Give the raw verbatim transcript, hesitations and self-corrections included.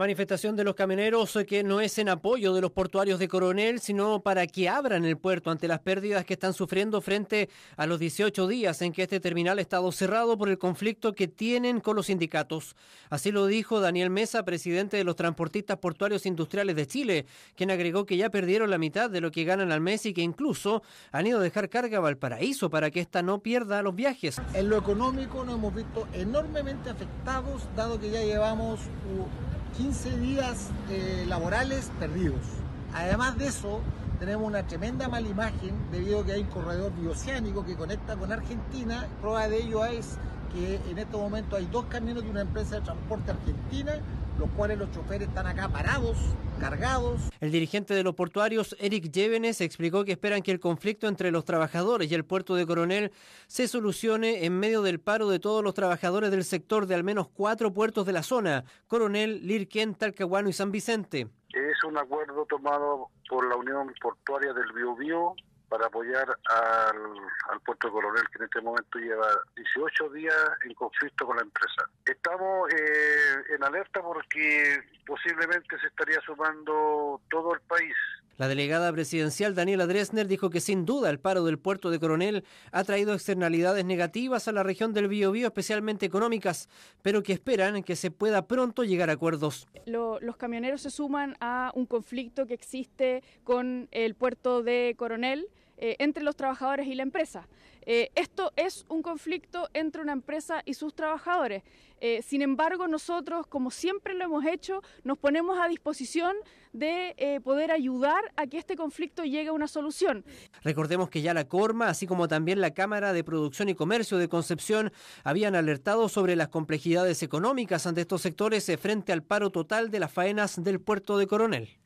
Manifestación de los camioneros que no es en apoyo de los portuarios de Coronel, sino para que abran el puerto ante las pérdidas que están sufriendo frente a los dieciocho días en que este terminal ha estado cerrado por el conflicto que tienen con los sindicatos. Así lo dijo Daniel Mesa, presidente de los transportistas portuarios industriales de Chile, quien agregó que ya perdieron la mitad de lo que ganan al mes y que incluso han ido a dejar carga a Valparaíso para que ésta no pierda los viajes. En lo económico nos hemos visto enormemente afectados, dado que ya llevamos quince días eh, laborales perdidos. Además de eso, tenemos una tremenda mala imagen debido a que hay un corredor bioceánico que conecta con Argentina. Prueba de ello es que en este momento hay dos camiones de una empresa de transporte argentina, los cuales los choferes están acá parados, cargados. El dirigente de los portuarios, Eric Llévenes, explicó que esperan que el conflicto entre los trabajadores y el puerto de Coronel se solucione en medio del paro de todos los trabajadores del sector de al menos cuatro puertos de la zona: Coronel, Lirquén, Talcahuano y San Vicente. Es un acuerdo tomado por la Unión Portuaria del Biobío para apoyar al, al puerto de Coronel, que en este momento lleva dieciocho días en conflicto con la empresa. Estamos eh, en alerta porque posiblemente se estaría sumando todo el país. La delegada presidencial Daniela Dresner dijo que sin duda el paro del puerto de Coronel ha traído externalidades negativas a la región del Biobío, especialmente económicas, pero que esperan que se pueda pronto llegar a acuerdos. Lo, los camioneros se suman a un conflicto que existe con el puerto de Coronel, eh, entre los trabajadores y la empresa. Eh, esto es un conflicto entre una empresa y sus trabajadores. Eh, sin embargo, nosotros, como siempre lo hemos hecho, nos ponemos a disposición de eh, poder ayudar a que este conflicto llegue a una solución. Recordemos que ya la CORMA, así como también la Cámara de Producción y Comercio de Concepción, habían alertado sobre las complejidades económicas ante estos sectores frente al paro total de las faenas del puerto de Coronel.